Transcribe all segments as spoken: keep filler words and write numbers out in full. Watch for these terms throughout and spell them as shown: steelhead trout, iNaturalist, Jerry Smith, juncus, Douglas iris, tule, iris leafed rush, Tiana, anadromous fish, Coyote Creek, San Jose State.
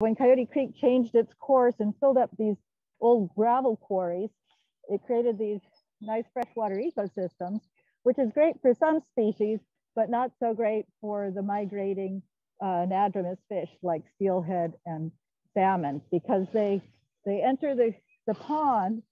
When Coyote Creek changed its course and filled up these old gravel quarries, it created these nice freshwater ecosystems, which is great for some species, but not so great for the migrating uh, anadromous fish like steelhead and salmon, because they, they enter the, the pond.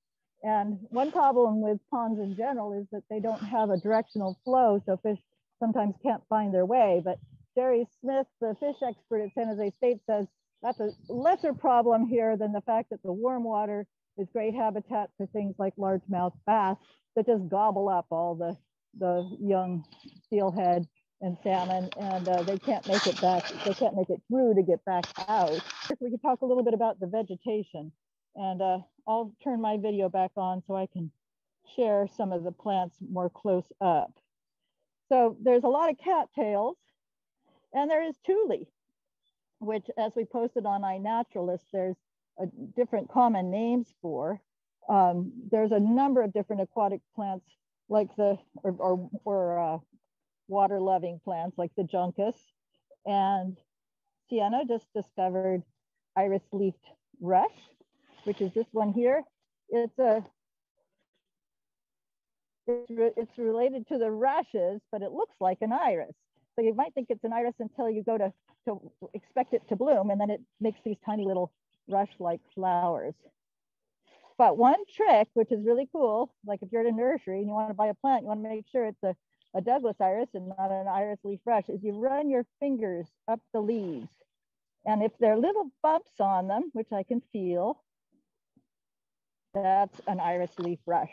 And one problem with ponds in general is that they don't have a directional flow, so fish sometimes can't find their way. But Jerry Smith, the fish expert at San Jose State, says that's a lesser problem here than the fact that the warm water is great habitat for things like largemouth bass that just gobble up all the, the young steelhead and salmon, and uh, they can't make it back, they can't make it through to get back out. If we could talk a little bit about the vegetation, and uh, I'll turn my video back on so I can share some of the plants more close up. So there's a lot of cattails, and there is tule, which, as we posted on iNaturalist, there's a different common names for. Um, there's a number of different aquatic plants, like the or, or, or uh, water-loving plants like the juncus, and Tiana just discovered iris leafed rush, which is this one here. It's a it's, re, it's related to the rashes, but it looks like an iris. So you might think it's an iris until you go to to expect it to bloom, and then it makes these tiny little rush-like flowers. But one trick, which is really cool, like if you're at a nursery and you want to buy a plant, you want to make sure it's a, a Douglas iris and not an iris leaf rush, is you run your fingers up the leaves. And if there are little bumps on them, which I can feel, that's an iris leaf rush.